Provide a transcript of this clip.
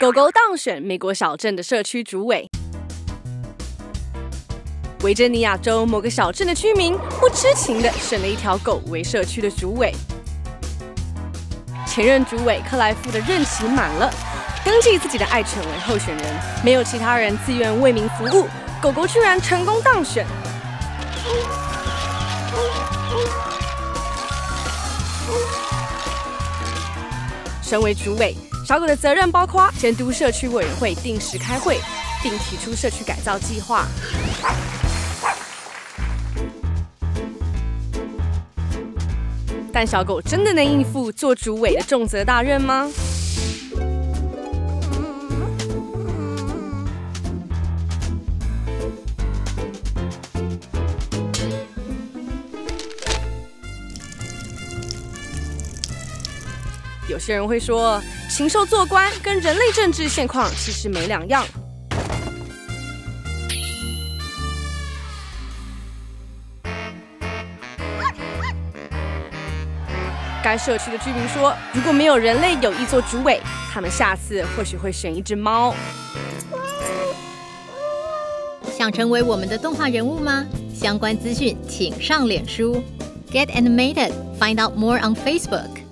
狗狗当选美国小镇的社区主委。维珍尼亚州某个小镇的居民不知情地选了一条狗为社区的主委。前任主委克莱夫的任期满了，登记自己的爱犬为候选人，没有其他人自愿为民服务，狗狗居然成功当选。 身为主委，小狗的责任包括监督社区委员会定时开会，并提出社区改造计划。但小狗真的能应付做主委的重责大任吗？有些人会说，禽兽做官跟人类政治现况其实没两样。该社区的居民说，如果没有人类有意做主委，他们下次或许会选一只猫。想成为我们的动画人物吗？相关资讯请上脸书 Get Animated，Find out more on Facebook。